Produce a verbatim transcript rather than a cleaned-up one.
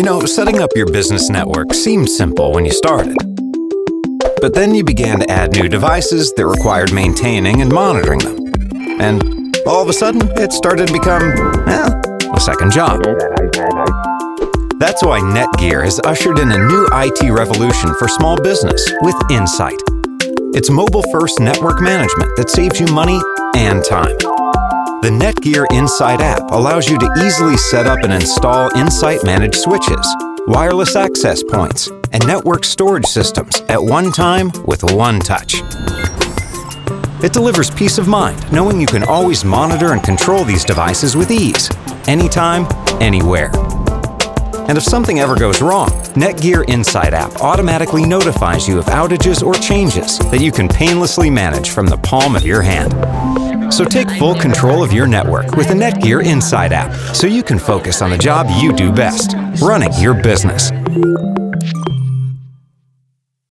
You know, setting up your business network seemed simple when you started. But then you began to add new devices that required maintaining and monitoring them. And all of a sudden, it started to become, well, a second job. That's why NETGEAR has ushered in a new I T revolution for small business with Insight. It's mobile-first network management that saves you money and time. The NETGEAR Insight app allows you to easily set up and install Insight-managed switches, wireless access points, and network storage systems at one time with one touch. It delivers peace of mind, knowing you can always monitor and control these devices with ease, anytime, anywhere. And if something ever goes wrong, NETGEAR Insight app automatically notifies you of outages or changes that you can painlessly manage from the palm of your hand. So take full control of your network with the NETGEAR Insight app so you can focus on the job you do best, running your business.